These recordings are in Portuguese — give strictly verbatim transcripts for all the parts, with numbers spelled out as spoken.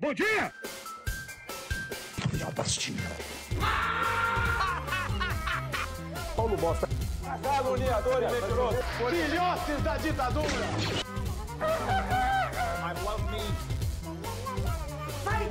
Bom dia! Bastilha. Paulo Bosta. Caluniador e mentiroso. Filhotes da ditadura. I love me. Vai.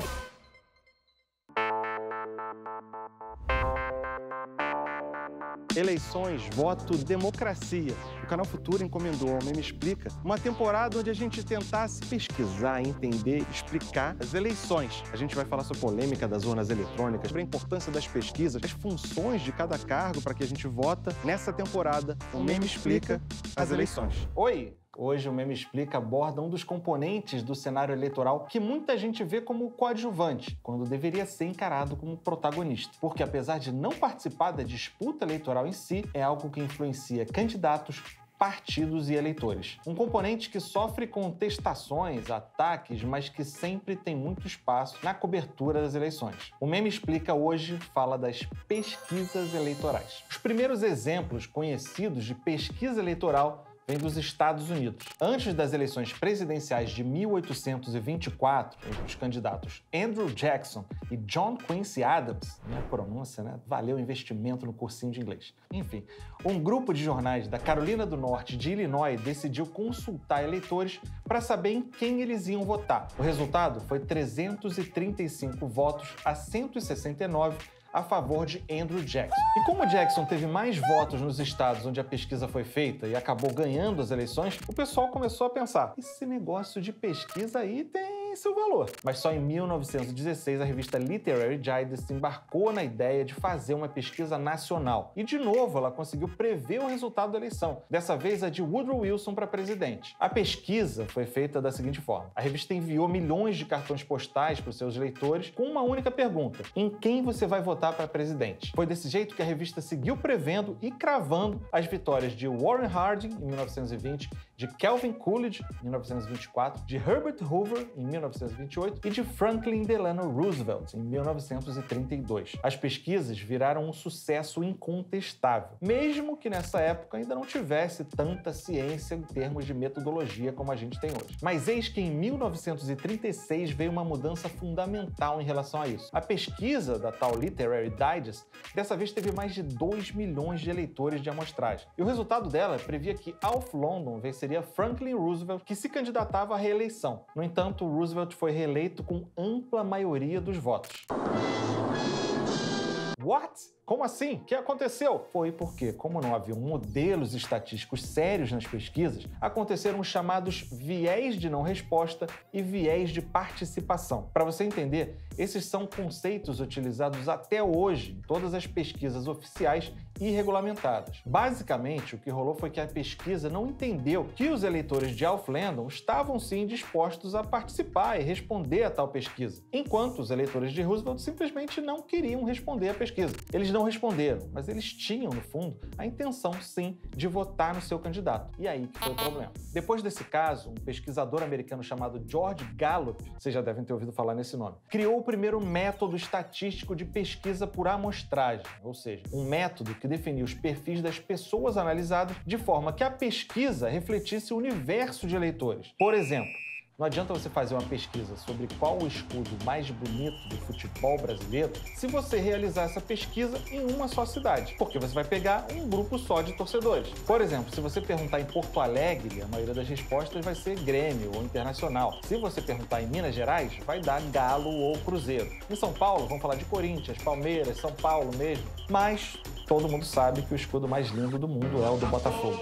Eleições, voto, democracia. O canal Futura encomendou ao Meme Explica uma temporada onde a gente tentasse pesquisar, entender, explicar as eleições. A gente vai falar sobre a polêmica das urnas eletrônicas, sobre a importância das pesquisas, as funções de cada cargo para que a gente vota. Nessa temporada, o Meme Explica as eleições. Oi! Hoje o Meme Explica aborda um dos componentes do cenário eleitoral que muita gente vê como coadjuvante, quando deveria ser encarado como protagonista. Porque apesar de não participar da disputa eleitoral em si, é algo que influencia candidatos, partidos e eleitores. Um componente que sofre contestações, ataques, mas que sempre tem muito espaço na cobertura das eleições. O Meme Explica hoje fala das pesquisas eleitorais. Os primeiros exemplos conhecidos de pesquisa eleitoral vem dos Estados Unidos. Antes das eleições presidenciais de mil oitocentos e vinte e quatro, entre os candidatos Andrew Jackson e John Quincy Adams, minha pronúncia, né? Valeu o investimento no cursinho de inglês. Enfim, um grupo de jornais da Carolina do Norte e de Illinois decidiu consultar eleitores para saber em quem eles iam votar. O resultado foi trezentos e trinta e cinco votos a cento e sessenta e nove a favor de Andrew Jackson. E como Jackson teve mais votos nos estados onde a pesquisa foi feita e acabou ganhando as eleições, o pessoal começou a pensar: esse negócio de pesquisa aí tem seu valor. Mas só em mil novecentos e dezesseis a revista Literary Digest embarcou na ideia de fazer uma pesquisa nacional. E de novo ela conseguiu prever o resultado da eleição, dessa vez a de Woodrow Wilson para presidente. A pesquisa foi feita da seguinte forma: a revista enviou milhões de cartões postais para os seus leitores com uma única pergunta: em quem você vai votar para presidente? Foi desse jeito que a revista seguiu prevendo e cravando as vitórias de Warren Harding, em mil novecentos e vinte, de Calvin Coolidge, em mil novecentos e vinte e quatro, de Herbert Hoover, em mil novecentos e vinte e oito, e de Franklin Delano Roosevelt, em mil novecentos e trinta e dois. As pesquisas viraram um sucesso incontestável, mesmo que nessa época ainda não tivesse tanta ciência em termos de metodologia como a gente tem hoje. Mas eis que em mil novecentos e trinta e seis veio uma mudança fundamental em relação a isso. A pesquisa da tal Literary Digest, dessa vez teve mais de dois milhões de eleitores de amostragem. E o resultado dela previa que Alf Landon venceria Franklin Roosevelt, que se candidatava à reeleição. No entanto, Roosevelt foi reeleito com ampla maioria dos votos. What? Como assim? O que aconteceu? Foi porque, como não havia modelos estatísticos sérios nas pesquisas, aconteceram os chamados viés de não resposta e viés de participação. Para você entender, esses são conceitos utilizados até hoje em todas as pesquisas oficiais e regulamentadas. Basicamente, o que rolou foi que a pesquisa não entendeu que os eleitores de Alf Landon estavam sim dispostos a participar e responder a tal pesquisa, enquanto os eleitores de Roosevelt simplesmente não queriam responder à pesquisa. Eles não Não responderam, mas eles tinham, no fundo, a intenção, sim, de votar no seu candidato. E aí que foi o problema. Depois desse caso, um pesquisador americano chamado George Gallup, vocês já devem ter ouvido falar nesse nome, criou o primeiro método estatístico de pesquisa por amostragem, ou seja, um método que definiu os perfis das pessoas analisadas de forma que a pesquisa refletisse o universo de eleitores. Por exemplo, não adianta você fazer uma pesquisa sobre qual o escudo mais bonito do futebol brasileiro se você realizar essa pesquisa em uma só cidade, porque você vai pegar um grupo só de torcedores. Por exemplo, se você perguntar em Porto Alegre, a maioria das respostas vai ser Grêmio ou Internacional. Se você perguntar em Minas Gerais, vai dar Galo ou Cruzeiro. Em São Paulo, vão falar de Corinthians, Palmeiras, São Paulo mesmo. Mas todo mundo sabe que o escudo mais lindo do mundo é o do Botafogo.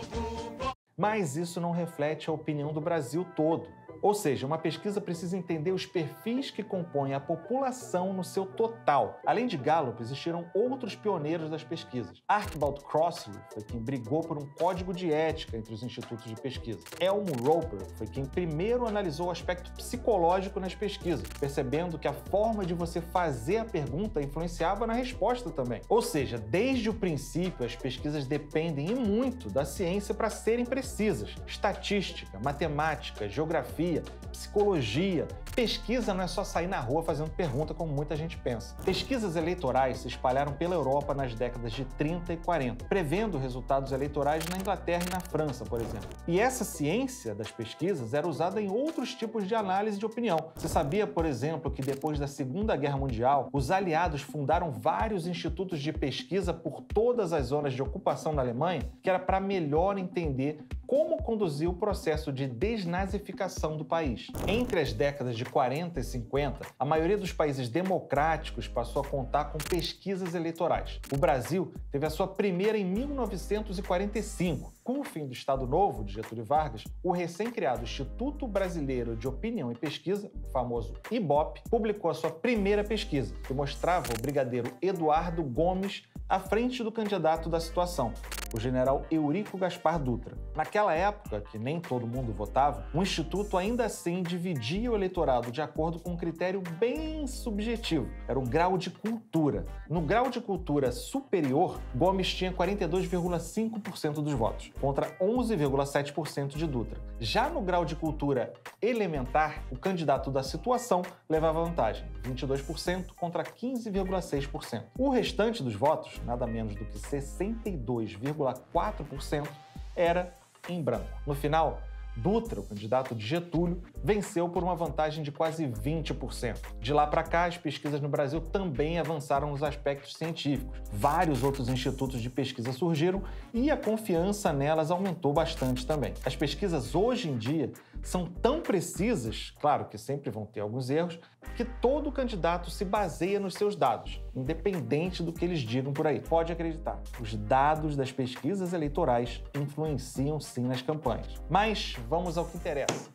Mas isso não reflete a opinião do Brasil todo. Ou seja, uma pesquisa precisa entender os perfis que compõem a população no seu total. Além de Gallup, existiram outros pioneiros das pesquisas. Archibald Crossley foi quem brigou por um código de ética entre os institutos de pesquisa. Elmo Roper foi quem primeiro analisou o aspecto psicológico nas pesquisas, percebendo que a forma de você fazer a pergunta influenciava na resposta também. Ou seja, desde o princípio, as pesquisas dependem e muito da ciência para serem precisas. Estatística, matemática, geografia, psicologia, Pesquisa não é só sair na rua fazendo pergunta como muita gente pensa. Pesquisas eleitorais se espalharam pela Europa nas décadas de trinta e quarenta, prevendo resultados eleitorais na Inglaterra e na França, por exemplo. E essa ciência das pesquisas era usada em outros tipos de análise de opinião. Você sabia, por exemplo, que depois da Segunda Guerra Mundial, os aliados fundaram vários institutos de pesquisa por todas as zonas de ocupação da Alemanha, que era para melhor entender como conduzir o processo de desnazificação do país. Entre as décadas de quarenta e cinquenta, a maioria dos países democráticos passou a contar com pesquisas eleitorais. O Brasil teve a sua primeira em mil novecentos e quarenta e cinco. Com o fim do Estado Novo, de Getúlio Vargas, o recém-criado Instituto Brasileiro de Opinião e Pesquisa, o famoso IBOP, publicou a sua primeira pesquisa, que mostrava o brigadeiro Eduardo Gomes à frente do candidato da situação, o general Eurico Gaspar Dutra. Naquela época, que nem todo mundo votava, o Instituto ainda assim dividia o eleitorado de acordo com um critério bem subjetivo. Era o grau de cultura. No grau de cultura superior, Gomes tinha quarenta e dois vírgula cinco por cento dos votos, contra onze vírgula sete por cento de Dutra. Já no grau de cultura elementar, o candidato da situação levava vantagem, vinte e dois por cento contra quinze vírgula seis por cento. O restante dos votos, nada menos do que sessenta e dois vírgula quatro por cento, era em branco. No final, Dutra, o candidato de Getúlio, venceu por uma vantagem de quase vinte por cento. De lá para cá, as pesquisas no Brasil também avançaram nos aspectos científicos. Vários outros institutos de pesquisa surgiram e a confiança nelas aumentou bastante também. As pesquisas hoje em dia são tão precisas, claro que sempre vão ter alguns erros, que todo candidato se baseia nos seus dados, independente do que eles digam por aí. Pode acreditar, os dados das pesquisas eleitorais influenciam sim nas campanhas. Mas vamos ao que interessa.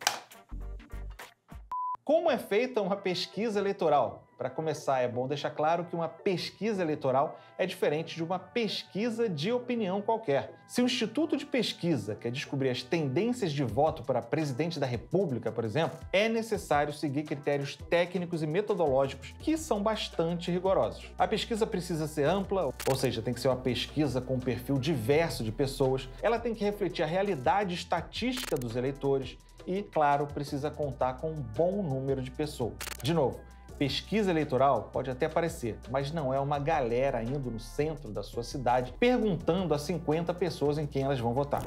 Como é feita uma pesquisa eleitoral? Para começar, é bom deixar claro que uma pesquisa eleitoral é diferente de uma pesquisa de opinião qualquer. Se o Instituto de Pesquisa quer descobrir as tendências de voto para presidente da República, por exemplo, é necessário seguir critérios técnicos e metodológicos que são bastante rigorosos. A pesquisa precisa ser ampla, ou seja, tem que ser uma pesquisa com um perfil diverso de pessoas, ela tem que refletir a realidade estatística dos eleitores e, claro, precisa contar com um bom número de pessoas. De novo, pesquisa eleitoral pode até aparecer, mas não é uma galera indo no centro da sua cidade perguntando a cinquenta pessoas em quem elas vão votar.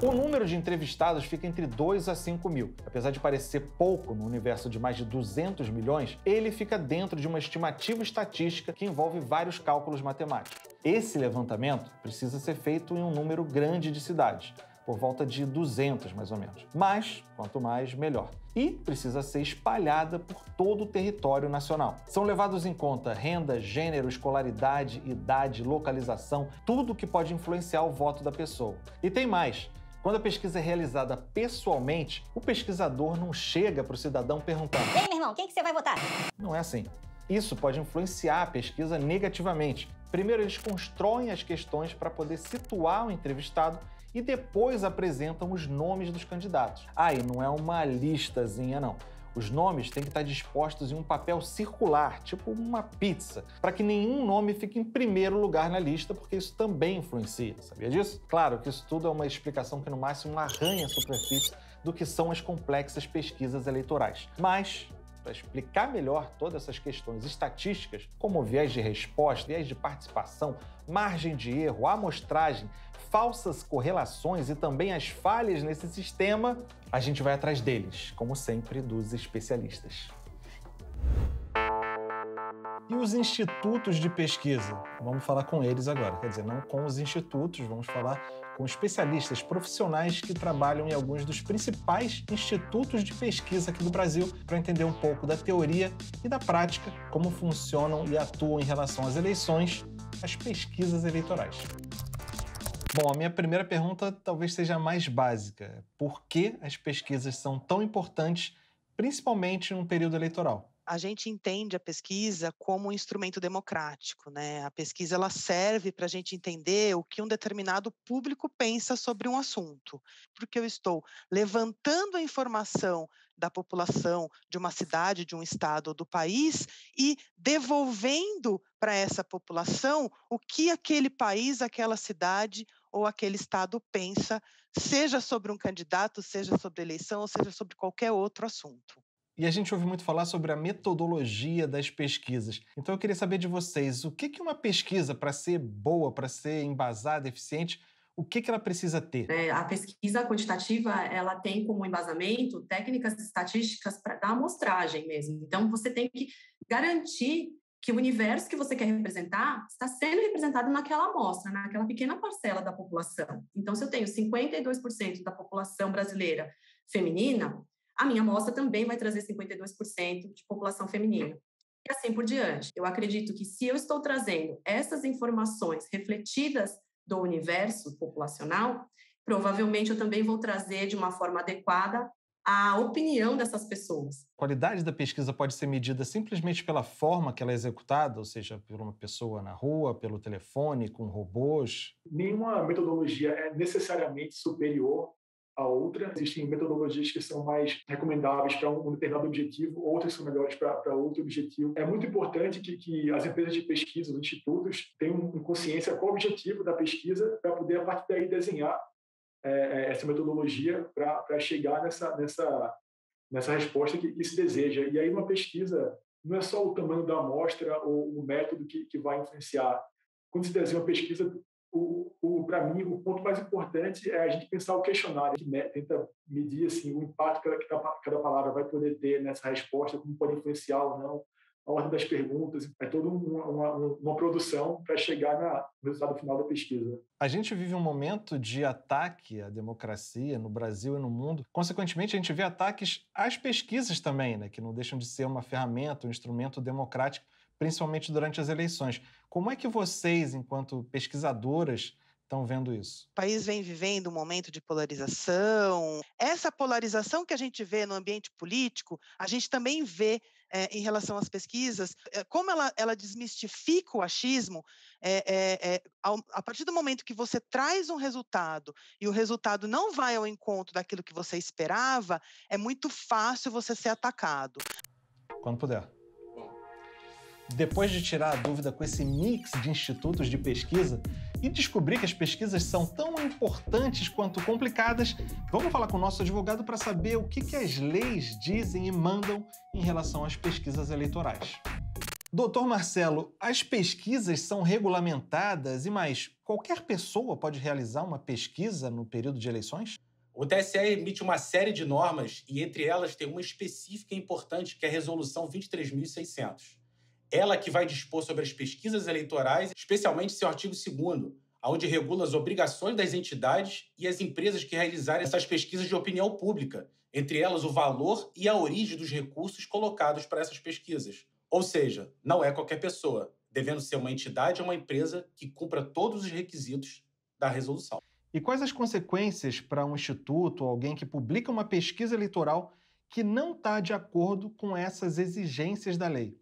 O número de entrevistados fica entre dois a cinco mil. Apesar de parecer pouco no universo de mais de duzentos milhões, ele fica dentro de uma estimativa estatística que envolve vários cálculos matemáticos. Esse levantamento precisa ser feito em um número grande de cidades, por volta de duzentas, mais ou menos. Mas, quanto mais, melhor. E precisa ser espalhada por todo o território nacional. São levados em conta renda, gênero, escolaridade, idade, localização, tudo que pode influenciar o voto da pessoa. E tem mais. Quando a pesquisa é realizada pessoalmente, o pesquisador não chega para o cidadão perguntando: "E aí, meu irmão, quem que você vai votar?" Não é assim. Isso pode influenciar a pesquisa negativamente. Primeiro, eles constroem as questões para poder situar o entrevistado e depois apresentam os nomes dos candidatos. Ah, e não é uma listazinha, não. Os nomes têm que estar dispostos em um papel circular, tipo uma pizza, para que nenhum nome fique em primeiro lugar na lista, porque isso também influencia. Sabia disso? Claro que isso tudo é uma explicação que, no máximo, arranha a superfície do que são as complexas pesquisas eleitorais. Mas, para explicar melhor todas essas questões estatísticas, como viés de resposta, viés de participação, margem de erro, amostragem, falsas correlações e também as falhas nesse sistema, a gente vai atrás deles, como sempre, dos especialistas. E os institutos de pesquisa? Vamos falar com eles agora. Quer dizer, não com os institutos, vamos falar com especialistas profissionais que trabalham em alguns dos principais institutos de pesquisa aqui do Brasil, para entender um pouco da teoria e da prática, como funcionam e atuam em relação às eleições, as pesquisas eleitorais. Bom, a minha primeira pergunta talvez seja a mais básica. Por que as pesquisas são tão importantes, principalmente num período eleitoral? A gente entende a pesquisa como um instrumento democrático, né? A pesquisa ela serve para a gente entender o que um determinado público pensa sobre um assunto. Porque eu estou levantando a informação da população de uma cidade, de um estado ou do país e devolvendo para essa população o que aquele país, aquela cidade ou aquele estado pensa seja sobre um candidato, seja sobre eleição, ou seja sobre qualquer outro assunto. E a gente ouve muito falar sobre a metodologia das pesquisas. Então eu queria saber de vocês, o que que uma pesquisa, para ser boa, para ser embasada, eficiente, o que que ela precisa ter? É, a pesquisa quantitativa, ela tem como embasamento técnicas estatísticas para dar amostragem mesmo. Então você tem que garantir que o universo que você quer representar está sendo representado naquela amostra, naquela pequena parcela da população. Então, se eu tenho cinquenta e dois por cento da população brasileira feminina, a minha amostra também vai trazer cinquenta e dois por cento de população feminina. E assim por diante. Eu acredito que se eu estou trazendo essas informações refletidas do universo populacional, provavelmente eu também vou trazer de uma forma adequada a opinião dessas pessoas. A qualidade da pesquisa pode ser medida simplesmente pela forma que ela é executada, ou seja, por uma pessoa na rua, pelo telefone, com robôs? Nenhuma metodologia é necessariamente superior à outra. Existem metodologias que são mais recomendáveis para um determinado objetivo, outras são melhores para, para outro objetivo. É muito importante que, que as empresas de pesquisa, os institutos, tenham consciência qual o objetivo da pesquisa para poder, a partir daí, desenhar essa metodologia para chegar nessa, nessa, nessa resposta que, que se deseja. E aí, uma pesquisa não é só o tamanho da amostra ou o método que, que vai influenciar. Quando se desenha uma pesquisa, o, o, para mim, o ponto mais importante é a gente pensar o questionário, que me, tenta medir assim, o impacto que cada, cada palavra vai poder ter nessa resposta, como pode influenciar ou não, a ordem das perguntas. É toda uma, uma, uma produção para chegar na, no resultado final da pesquisa. A gente vive um momento de ataque à democracia no Brasil e no mundo. Consequentemente, a gente vê ataques às pesquisas também, né, que não deixam de ser uma ferramenta, um instrumento democrático, principalmente durante as eleições. Como é que vocês, enquanto pesquisadoras, estão vendo isso? O país vem vivendo um momento de polarização. Essa polarização que a gente vê no ambiente político, a gente também vê é, em relação às pesquisas. Como ela, ela desmistifica o achismo, é, é, é, ao, a partir do momento que você traz um resultado e o resultado não vai ao encontro daquilo que você esperava, é muito fácil você ser atacado. Quando puder. Depois de tirar a dúvida com esse mix de institutos de pesquisa e descobrir que as pesquisas são tão importantes quanto complicadas, vamos falar com o nosso advogado para saber o que que as leis dizem e mandam em relação às pesquisas eleitorais. Doutor Marcelo, as pesquisas são regulamentadas e mais, qualquer pessoa pode realizar uma pesquisa no período de eleições? O T S E emite uma série de normas e entre elas tem uma específica e importante que é a Resolução vinte e três mil e seiscentos. Ela que vai dispor sobre as pesquisas eleitorais, especialmente seu artigo segundo, onde regula as obrigações das entidades e as empresas que realizarem essas pesquisas de opinião pública, entre elas o valor e a origem dos recursos colocados para essas pesquisas. Ou seja, não é qualquer pessoa, devendo ser uma entidade ou uma empresa que cumpra todos os requisitos da resolução. E quais as consequências para um instituto ou alguém que publica uma pesquisa eleitoral que não está de acordo com essas exigências da lei?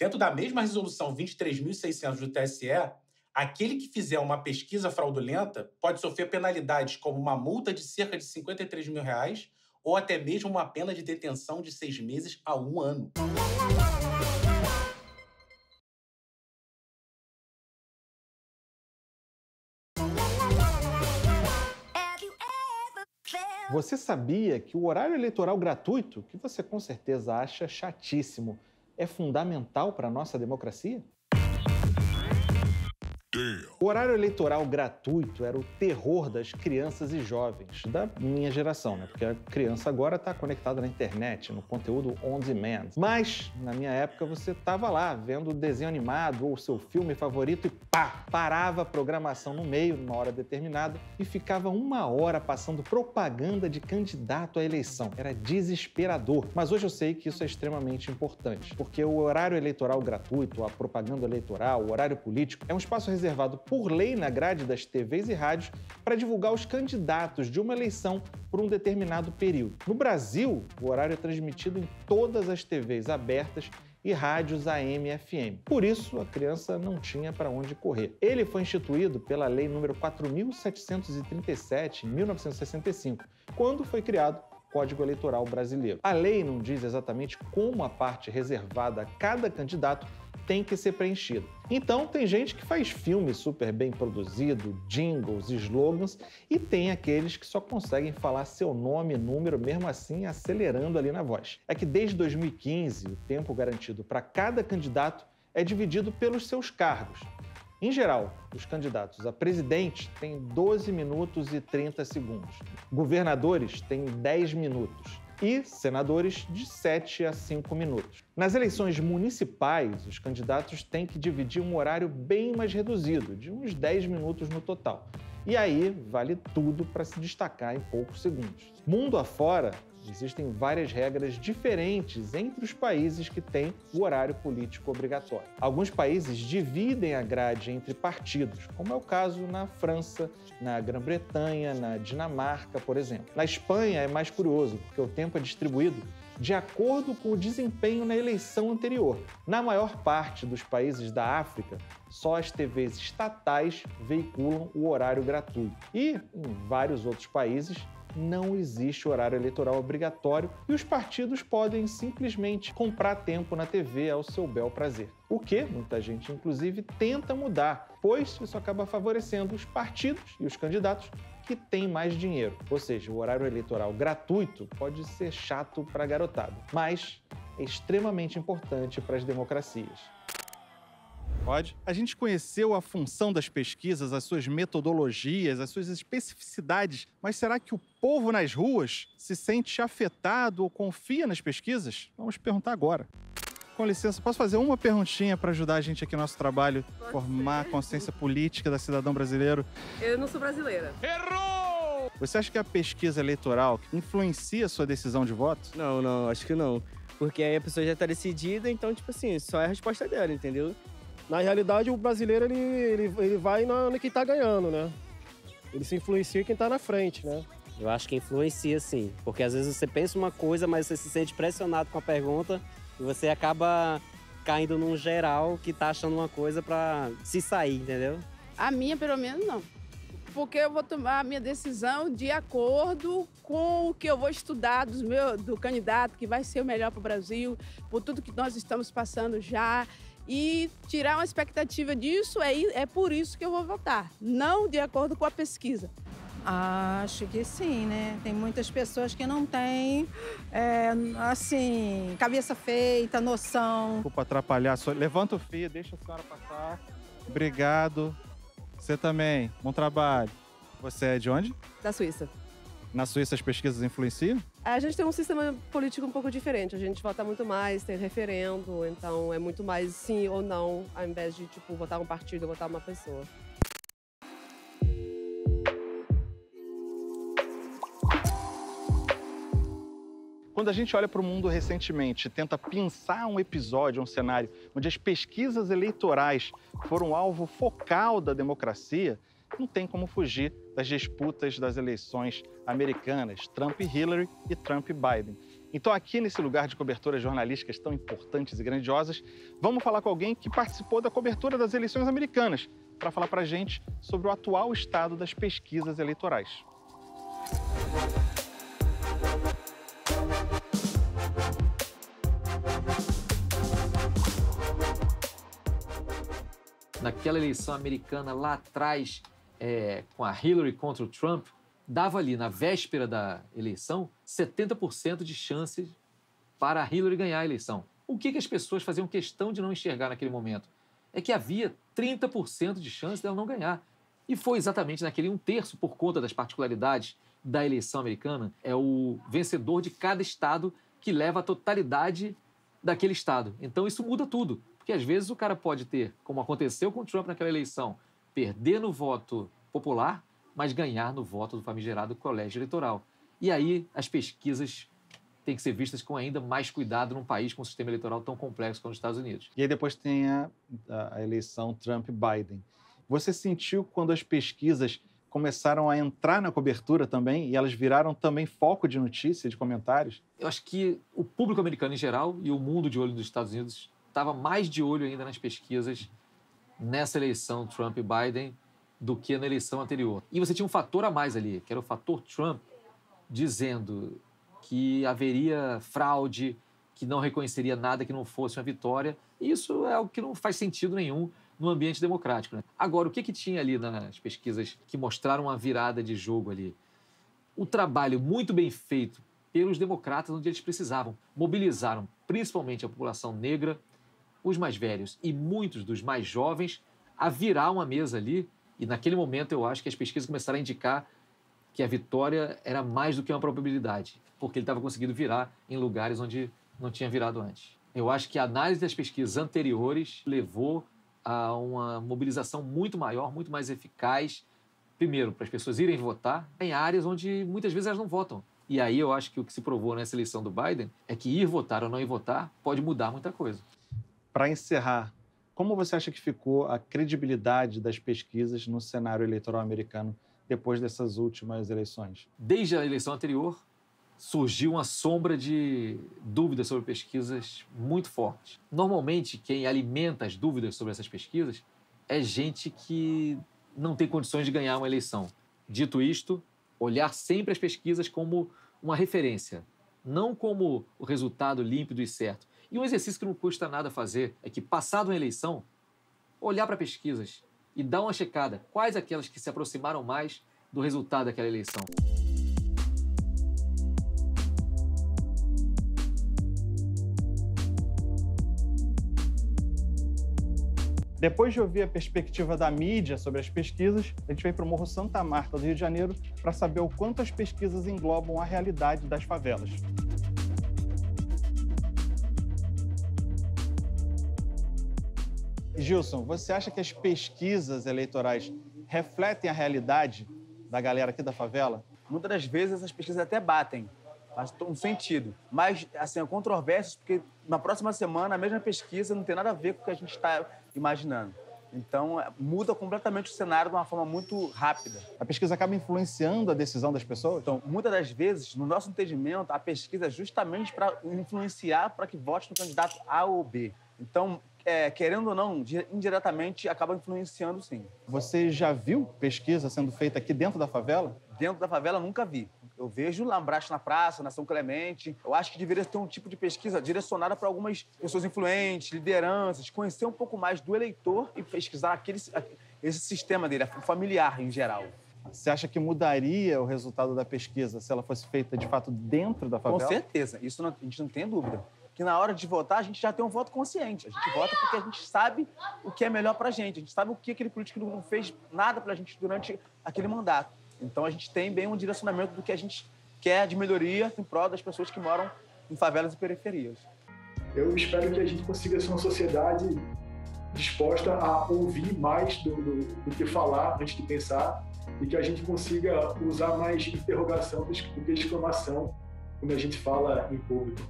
Dentro da mesma resolução vinte e três mil e seiscentos do T S E, aquele que fizer uma pesquisa fraudulenta pode sofrer penalidades como uma multa de cerca de cinquenta e três mil reais ou até mesmo uma pena de detenção de seis meses a um ano. Você sabia que o horário eleitoral gratuito, que você com certeza acha chatíssimo, é fundamental para a nossa democracia? O horário eleitoral gratuito era o terror das crianças e jovens, da minha geração, né? Porque a criança agora está conectada na internet, no conteúdo on demand. Mas, na minha época, você estava lá, vendo o desenho animado ou o seu filme favorito e pá! Parava a programação no meio, numa hora determinada, e ficava uma hora passando propaganda de candidato à eleição. Era desesperador. Mas hoje eu sei que isso é extremamente importante, porque o horário eleitoral gratuito, a propaganda eleitoral, o horário político, é um espaço reservado reservado por lei na grade das T Vs e rádios para divulgar os candidatos de uma eleição por um determinado período. No Brasil, o horário é transmitido em todas as T Vs abertas e rádios A M e F M. Por isso, a criança não tinha para onde correr. Ele foi instituído pela Lei número quatro mil setecentos e trinta e sete, em mil novecentos e sessenta e cinco, quando foi criado Código Eleitoral Brasileiro. A lei não diz exatamente como a parte reservada a cada candidato tem que ser preenchido. Então, tem gente que faz filme super bem produzido, jingles, slogans, e tem aqueles que só conseguem falar seu nome e número, mesmo assim acelerando ali na voz. É que desde dois mil e quinze, o tempo garantido para cada candidato é dividido pelos seus cargos. Em geral, os candidatos a presidente têm doze minutos e trinta segundos, governadores têm dez minutos e senadores de sete a cinco minutos. Nas eleições municipais, os candidatos têm que dividir um horário bem mais reduzido, de uns dez minutos no total. E aí vale tudo para se destacar em poucos segundos. Mundo afora, existem várias regras diferentes entre os países que têm o horário político obrigatório. Alguns países dividem a grade entre partidos, como é o caso na França, na Grã-Bretanha, na Dinamarca, por exemplo. Na Espanha é mais curioso, porque o tempo é distribuído de acordo com o desempenho na eleição anterior. Na maior parte dos países da África, só as T Vs estatais veiculam o horário gratuito. E, em vários outros países, não existe horário eleitoral obrigatório e os partidos podem simplesmente comprar tempo na T V ao seu bel prazer. O que muita gente, inclusive, tenta mudar, pois isso acaba favorecendo os partidos e os candidatos que têm mais dinheiro. Ou seja, o horário eleitoral gratuito pode ser chato para a garotada, mas é extremamente importante para as democracias. A gente conheceu a função das pesquisas, as suas metodologias, as suas especificidades, mas será que o povo nas ruas se sente afetado ou confia nas pesquisas? Vamos perguntar agora. Com licença, posso fazer uma perguntinha para ajudar a gente aqui no nosso trabalho, Pode formar ser. a consciência política da cidadão brasileiro? Eu não sou brasileira. Errou! Você acha que a pesquisa eleitoral influencia a sua decisão de voto? Não, não, acho que não. Porque aí a pessoa já está decidida, então, tipo assim, só é a resposta dela, entendeu? Na realidade, o brasileiro, ele, ele, ele vai na, na quem tá ganhando, né? Ele se influencia quem tá na frente, né? Eu acho que influencia, sim. Porque às vezes você pensa uma coisa, mas você se sente pressionado com a pergunta e você acaba caindo num geral que tá achando uma coisa pra se sair, entendeu? A minha, pelo menos, não. Porque eu vou tomar a minha decisão de acordo com o que eu vou estudar dos meu, do candidato, que vai ser o melhor pro Brasil, por tudo que nós estamos passando já. E tirar uma expectativa disso, é, é por isso que eu vou votar, não de acordo com a pesquisa. Acho que sim, né? Tem muitas pessoas que não têm, é, assim, cabeça feita, noção. Desculpa atrapalhar, só levanta o fio, deixa a senhora passar. Obrigado. Você também, bom trabalho. Você é de onde? Da Suíça. Na Suíça as pesquisas influenciam? A gente tem um sistema político um pouco diferente. A gente vota muito mais, tem referendo, então é muito mais sim ou não, ao invés de, tipo, votar um partido ou votar uma pessoa. Quando a gente olha para o mundo recentemente e tenta pensar um episódio, um cenário, onde as pesquisas eleitorais foram um alvo focal da democracia, não tem como fugir das disputas das eleições americanas, Trump e Hillary e Trump e Biden. Então, aqui nesse lugar de coberturas jornalísticas tão importantes e grandiosas, vamos falar com alguém que participou da cobertura das eleições americanas para falar para a gente sobre o atual estado das pesquisas eleitorais. Naquela eleição americana lá atrás, É, com a Hillary contra o Trump, dava ali, na véspera da eleição, setenta por cento de chances para a Hillary ganhar a eleição. O que, que as pessoas faziam questão de não enxergar naquele momento? É que havia trinta por cento de chance dela não ganhar. E foi exatamente naquele um terço, por conta das particularidades da eleição americana, é o vencedor de cada estado que leva a totalidade daquele estado. Então isso muda tudo, porque às vezes o cara pode ter, como aconteceu com o Trump naquela eleição, perder no voto popular, mas ganhar no voto do famigerado colégio eleitoral. E aí as pesquisas têm que ser vistas com ainda mais cuidado num país com um sistema eleitoral tão complexo como os Estados Unidos. E aí depois tem a, a eleição Trump-Biden. Você sentiu quando as pesquisas começaram a entrar na cobertura também e elas viraram também foco de notícia, de comentários? Eu acho que o público americano em geral e o mundo de olho dos Estados Unidos estava mais de olho ainda nas pesquisas nessa eleição Trump e Biden do que na eleição anterior. E você tinha um fator a mais ali, que era o fator Trump dizendo que haveria fraude, que não reconheceria nada que não fosse uma vitória, Isso é algo que não faz sentido nenhum no ambiente democrático, né? Agora, o que, que tinha ali nas pesquisas que mostraram uma virada de jogo ali? O trabalho muito bem feito pelos democratas onde eles precisavam. Mobilizaram principalmente a população negra, os mais velhos e muitos dos mais jovens a virar uma mesa ali. E naquele momento eu acho que as pesquisas começaram a indicar que a vitória era mais do que uma probabilidade, porque ele estava conseguindo virar em lugares onde não tinha virado antes. Eu acho que a análise das pesquisas anteriores levou a uma mobilização muito maior, muito mais eficaz, primeiro, para as pessoas irem votar em áreas onde muitas vezes elas não votam. E aí eu acho que o que se provou nessa eleição do Biden é que ir votar ou não ir votar pode mudar muita coisa. Para encerrar, como você acha que ficou a credibilidade das pesquisas no cenário eleitoral americano depois dessas últimas eleições? Desde a eleição anterior, surgiu uma sombra de dúvidas sobre pesquisas muito forte. Normalmente, quem alimenta as dúvidas sobre essas pesquisas é gente que não tem condições de ganhar uma eleição. Dito isto, olhar sempre as pesquisas como uma referência, não como o resultado límpido e certo. E um exercício que não custa nada fazer é que, passada uma eleição, olhar para pesquisas e dar uma checada. Quais aquelas que se aproximaram mais do resultado daquela eleição? Depois de ouvir a perspectiva da mídia sobre as pesquisas, a gente veio para o Morro Santa Marta, do Rio de Janeiro, para saber o quanto as pesquisas englobam a realidade das favelas. Gilson, você acha que as pesquisas eleitorais refletem a realidade da galera aqui da favela? Muitas das vezes essas pesquisas até batem, faz um sentido. Mas, assim, é controverso, porque na próxima semana a mesma pesquisa não tem nada a ver com o que a gente está imaginando. Então, muda completamente o cenário de uma forma muito rápida. A pesquisa acaba influenciando a decisão das pessoas? Então, muitas das vezes, no nosso entendimento, a pesquisa é justamente para influenciar para que vote no candidato A ou B. Então, é, querendo ou não, indiretamente, acaba influenciando, sim. Você já viu pesquisa sendo feita aqui dentro da favela? Dentro da favela, nunca vi. Eu vejo lá Lambracho na Praça, na São Clemente. Eu acho que deveria ter um tipo de pesquisa direcionada para algumas pessoas influentes, lideranças, conhecer um pouco mais do eleitor e pesquisar aquele, esse sistema dele, familiar em geral. Você acha que mudaria o resultado da pesquisa se ela fosse feita, de fato, dentro da favela? Com certeza. Isso não, a gente não tem dúvida. Que na hora de votar, a gente já tem um voto consciente. A gente vota porque a gente sabe o que é melhor para a gente. A gente sabe o que aquele político não fez nada para a gente durante aquele mandato. Então, a gente tem bem um direcionamento do que a gente quer de melhoria em prol das pessoas que moram em favelas e periferias. Eu espero que a gente consiga ser uma sociedade disposta a ouvir mais do, do, do que falar antes de pensar e que a gente consiga usar mais interrogação do que exclamação quando a gente fala em público.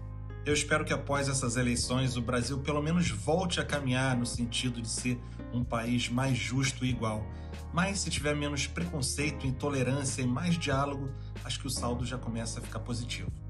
Eu espero que após essas eleições o Brasil pelo menos volte a caminhar no sentido de ser um país mais justo e igual. Mas se tiver menos preconceito, intolerância e mais diálogo, acho que o saldo já começa a ficar positivo.